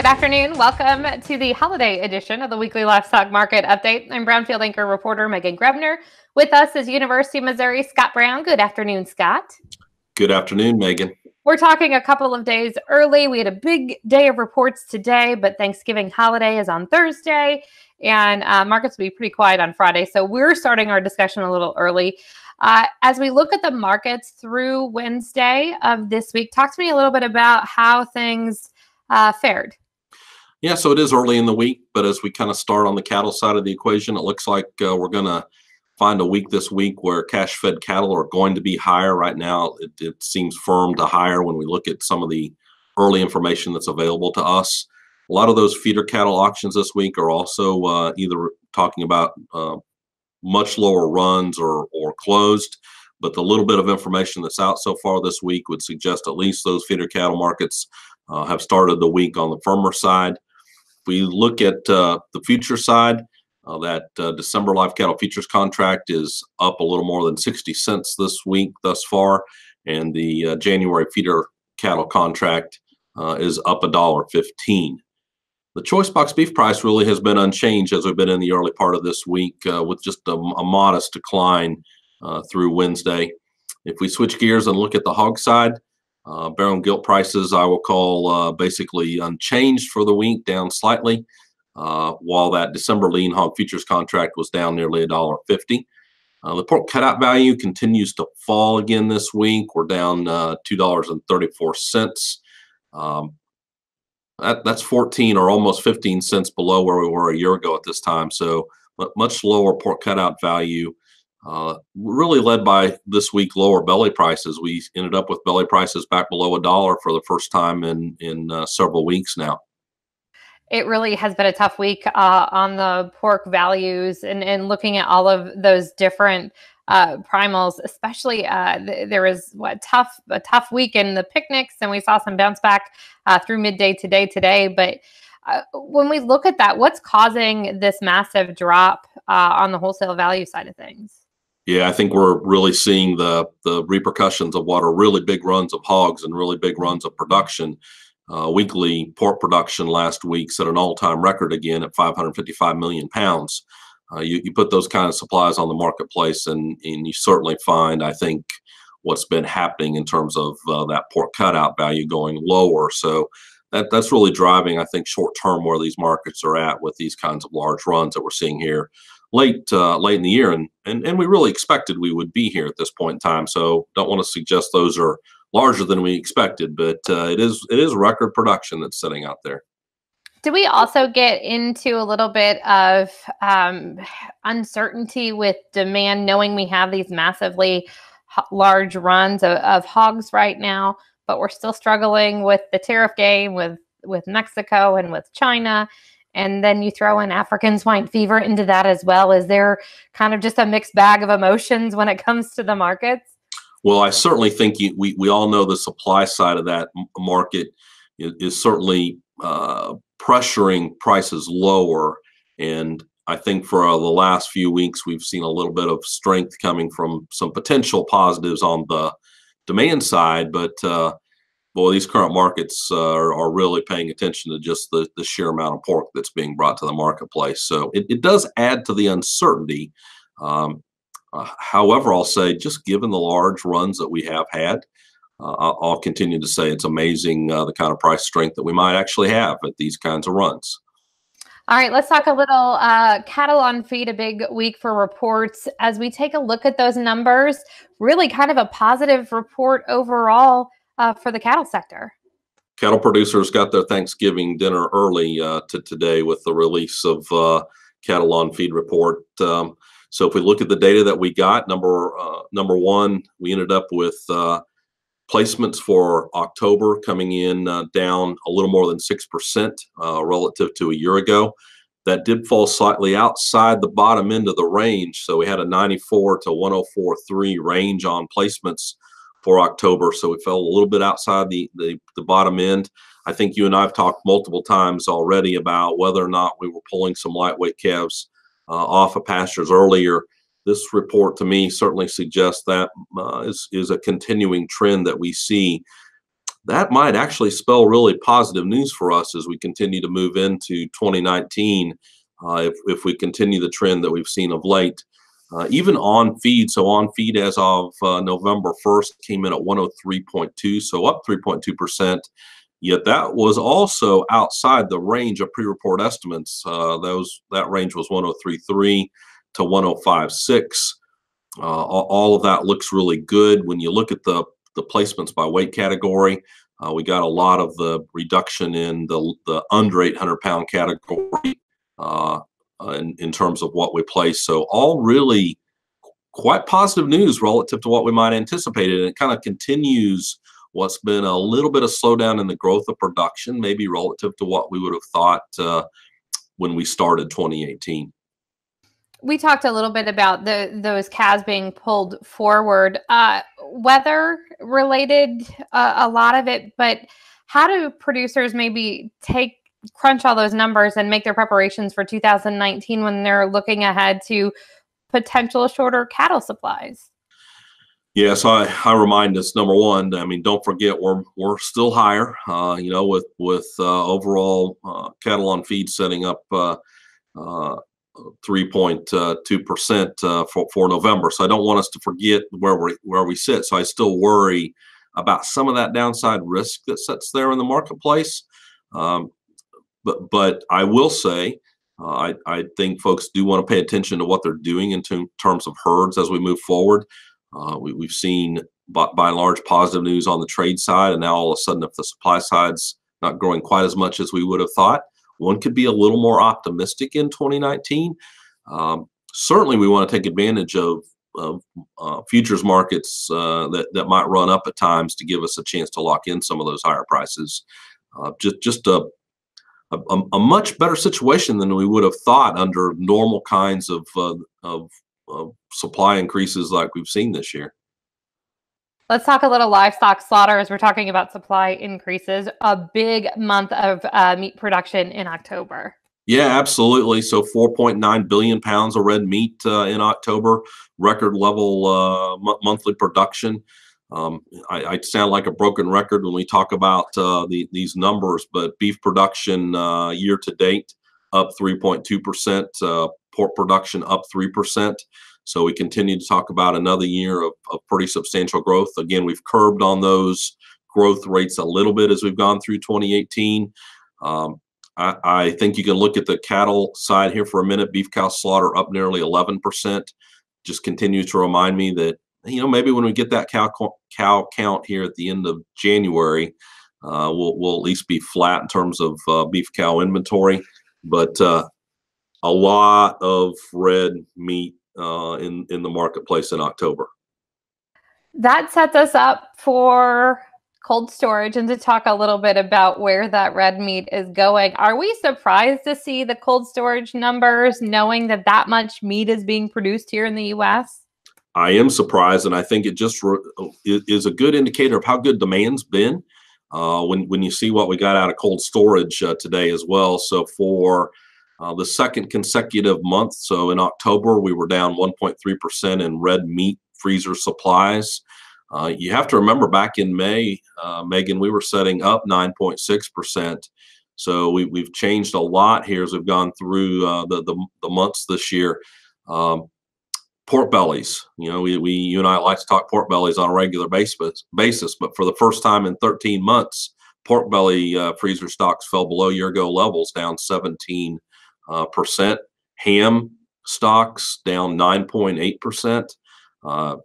Good afternoon. Welcome to the holiday edition of the Weekly Livestock Market Update. I'm Brownfield anchor reporter Megan Grebner. With us is University of Missouri, Scott Brown. Good afternoon, Scott. Good afternoon, Megan. We're talking a couple of days early. We had a big day of reports today, but Thanksgiving holiday is on Thursday, and markets will be pretty quiet on Friday. So we're starting our discussion a little early. As we look at the markets through Wednesday of this week, talk to me a little bit about how things fared. Yeah, so it is early in the week, but as we kind of start on the cattle side of the equation, it looks like we're going to find a week this week where cash-fed cattle are going to be higher. Right now, it seems firm to higher when we look at some of the early information that's available to us. A lot of those feeder cattle auctions this week are also either talking about much lower runs or closed, but the little bit of information that's out so far this week would suggest at least those feeder cattle markets have started the week on the firmer side. If we look at the future side, that December live cattle futures contract is up a little more than 60 cents this week thus far, and the January feeder cattle contract is up $1.15. The choice box beef price really has been unchanged as we've been in the early part of this week, with just a modest decline through Wednesday. If we switch gears and look at the hog side, barrel and gilt prices I will call basically unchanged for the week, down slightly, while that December lean hog futures contract was down nearly $1.50. The pork cutout value continues to fall again this week. We're down $2.34. That's 14 or almost 15 cents below where we were a year ago at this time. So much lower pork cutout value, really led by this week lower belly prices. We ended up with belly prices back below $1 for the first time in several weeks now. It really has been a tough week on the pork values and looking at all of those different primals, especially there was a tough week in the picnics, and we saw some bounce back through midday today. But when we look at that, what's causing this massive drop on the wholesale value side of things? Yeah, I think we're really seeing the repercussions of what are really big runs of hogs and really big runs of production. Weekly pork production last week set an all-time record again at 555 million pounds. You put those kind of supplies on the marketplace, and you certainly find, I think, what's been happening in terms of that pork cutout value going lower. So that's really driving, I think, short-term where these markets are at with these kinds of large runs that we're seeing here late in the year. And we really expected we would be here at this point in time. So don't want to suggest those are larger than we expected, but it is record production that's sitting out there. Did we also get into a little bit of uncertainty with demand, knowing we have these massively large runs of hogs right now, but we're still struggling with the tariff game with Mexico and with China, and then you throw in African swine fever into that as well? Is there kind of just a mixed bag of emotions when it comes to the markets? Well, I certainly think we all know the supply side of that market is certainly pressuring prices lower. And I think for the last few weeks, we've seen a little bit of strength coming from some potential positives on the demand side. But boy, these current markets are really paying attention to just the sheer amount of pork that's being brought to the marketplace. So it does add to the uncertainty. However, I'll say, just given the large runs that we have had, I'll continue to say it's amazing the kind of price strength that we might actually have at these kinds of runs. All right, let's talk a little cattle on feed, a big week for reports. As we take a look at those numbers, really kind of a positive report overall for the cattle sector. Cattle producers got their Thanksgiving dinner early today with the release of cattle on feed report. So if we look at the data that we got, number one, we ended up with placements for October coming in down a little more than 6% relative to a year ago. That did fall slightly outside the bottom end of the range. So we had a 94 to 104.3 range on placements for October. So we fell a little bit outside the bottom end. I think you and I have talked multiple times already about whether or not we were pulling some lightweight calves off of pastures earlier. This report to me certainly suggests that is a continuing trend that we see. that might actually spell really positive news for us as we continue to move into 2019, if we continue the trend that we've seen of late. Even on feed, so on feed as of November 1st came in at 103.2, so up 3.2%, yet that was also outside the range of pre-report estimates. That range was 103.3 to 105.6. All of that looks really good. When you look at the placements by weight category, we got a lot of the reduction in the under 800-pound category in terms of what we place. So all really quite positive news relative to what we might anticipate. And it kind of continues what's been a little bit of slowdown in the growth of production, maybe relative to what we would have thought when we started 2018. We talked a little bit about those calves being pulled forward, weather related, a lot of it, but how do producers maybe crunch all those numbers and make their preparations for 2019 when they're looking ahead to potential shorter cattle supplies? Yeah, so I remind us, number one, I mean, don't forget we're still higher, you know, with overall cattle on feed setting up 3.2% for November. So I don't want us to forget where we sit. So I still worry about some of that downside risk that sits there in the marketplace. But I will say, I think folks do want to pay attention to what they're doing in terms of herds as we move forward. We've seen by and large positive news on the trade side, and now all of a sudden, if the supply side's not growing quite as much as we would have thought, one could be a little more optimistic in 2019. Certainly, we want to take advantage of futures markets that might run up at times to give us a chance to lock in some of those higher prices. Just a much better situation than we would have thought under normal kinds of supply increases like we've seen this year. Let's talk a little livestock slaughter as we're talking about supply increases. A big month of meat production in October. Yeah, absolutely. So 4.9 billion pounds of red meat in October, record level monthly production. I sound like a broken record when we talk about these numbers, but beef production year to date up 3.2%, pork production up 3%. So we continue to talk about another year of pretty substantial growth. Again, we've curbed on those growth rates a little bit as we've gone through 2018. I think you can look at the cattle side here for a minute. Beef cow slaughter up nearly 11%. Just continues to remind me that, you know, maybe when we get that cow count here at the end of January, we'll at least be flat in terms of beef cow inventory. But a lot of red meat in the marketplace in October. That sets us up for cold storage and to talk a little bit about where that red meat is going. Are we surprised to see the cold storage numbers, knowing that that much meat is being produced here in the U.S.? I am surprised, and I think it just is a good indicator of how good demand's been when you see what we got out of cold storage today as well. So for the second consecutive month, so in October, we were down 1.3% in red meat freezer supplies. You have to remember back in May, Megan, we were setting up 9.6%. So we've changed a lot here as we've gone through the months this year. Pork bellies, you know, you and I like to talk pork bellies on a regular basis, but for the first time in 13 months, pork belly freezer stocks fell below year-ago levels, down 17%. Ham stocks down 9.8%.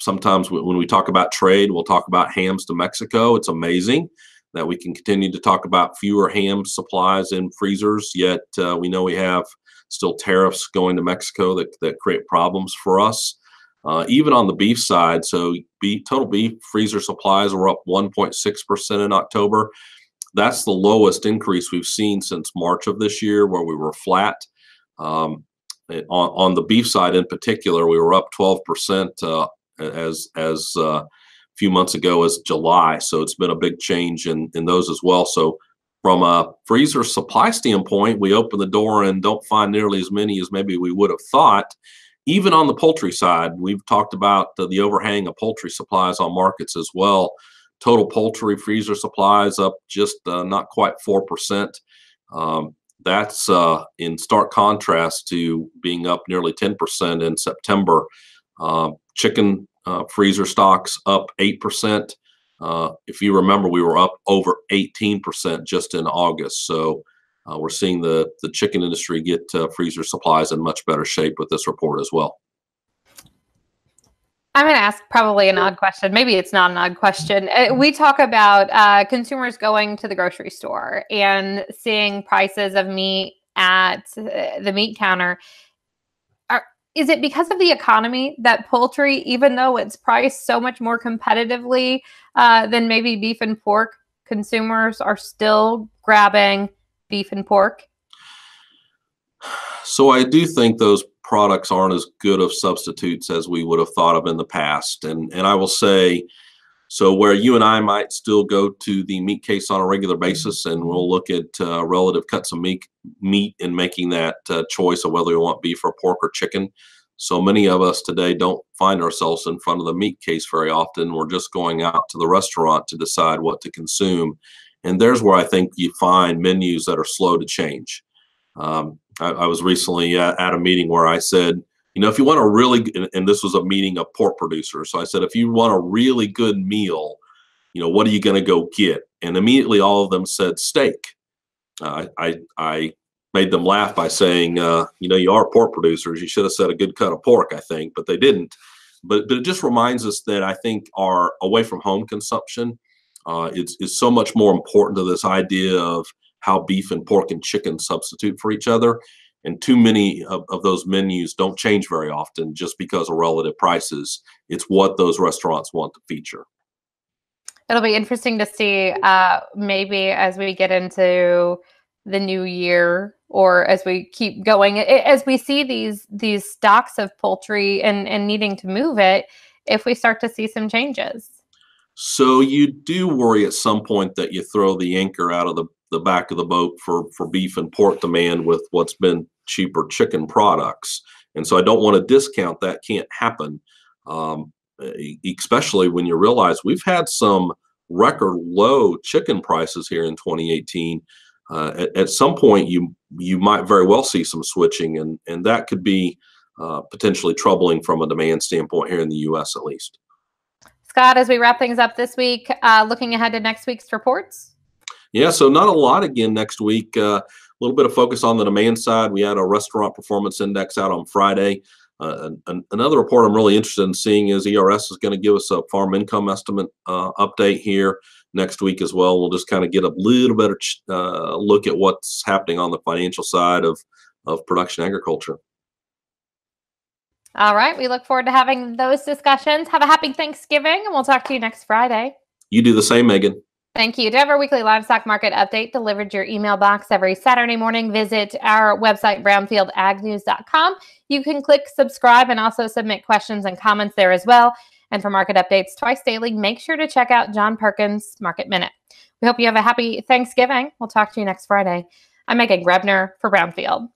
Sometimes when we talk about trade, we'll talk about hams to Mexico. It's amazing that we can continue to talk about fewer ham supplies in freezers, yet we know we have still tariffs going to Mexico that create problems for us, even on the beef side. So total beef freezer supplies were up 1.6% in October. That's the lowest increase we've seen since March of this year, where we were flat. On the beef side in particular, we were up 12% as a few months ago as July. So it's been a big change in those as well. So from a freezer supply standpoint, we open the door and don't find nearly as many as maybe we would have thought. Even on the poultry side, we've talked about the overhang of poultry supplies on markets as well. Total poultry freezer supplies up just not quite 4%. That's in stark contrast to being up nearly 10% in September. Chicken freezer stocks up 8%. If you remember, we were up over 18% just in August. So we're seeing the chicken industry get freezer supplies in much better shape with this report as well. I'm going to ask probably an odd question. Maybe it's not an odd question. We talk about consumers going to the grocery store and seeing prices of meat at the meat counter. Is it because of the economy that poultry, even though it's priced so much more competitively than maybe beef and pork, consumers are still grabbing beef and pork? So I do think those products aren't as good of substitutes as we would have thought of in the past. And I will say, so where you and I might still go to the meat case on a regular basis, and we'll look at relative cuts of meat and making that choice of whether we want beef or pork or chicken. So many of us today don't find ourselves in front of the meat case very often. We're just going out to the restaurant to decide what to consume. And there's where I think you find menus that are slow to change. I was recently at a meeting where I said, you know, if you want a really, and this was a meeting of pork producers. So I said, if you want a really good meal, you know, what are you going to go get? And immediately all of them said steak. I made them laugh by saying, you know, you are pork producers. You should have said a good cut of pork, I think, but they didn't. But it just reminds us that I think our away from home consumption is so much more important to this idea of how beef and pork and chicken substitute for each other. And too many of those menus don't change very often just because of relative prices. It's what those restaurants want to feature. It'll be interesting to see maybe as we get into the new year or as we keep going, as we see these stocks of poultry and needing to move it, if we start to see some changes. So you do worry at some point that you throw the anchor out of the back of the boat for beef and pork demand with what's been cheaper chicken products. And so I don't want to discount that can't happen, especially when you realize we've had some record low chicken prices here in 2018. At some point, you might very well see some switching, and that could be potentially troubling from a demand standpoint here in the U.S. at least. Scott, as we wrap things up this week, looking ahead to next week's reports? Yeah, so not a lot again next week. A little bit of focus on the demand side. We had a restaurant performance index out on Friday. Another report I'm really interested in seeing is ERS is going to give us a farm income estimate update here next week as well. We'll just kind of get a little better look at what's happening on the financial side of production agriculture. All right, we look forward to having those discussions. Have a happy Thanksgiving, and we'll talk to you next Friday. You do the same, Megan. Thank you. To have our weekly livestock market update delivered to your email box every Saturday morning, visit our website, brownfieldagnews.com. You can click subscribe and also submit questions and comments there as well. And for market updates twice daily, make sure to check out John Perkins' Market Minute. We hope you have a happy Thanksgiving. We'll talk to you next Friday. I'm Megan Grebner for Brownfield.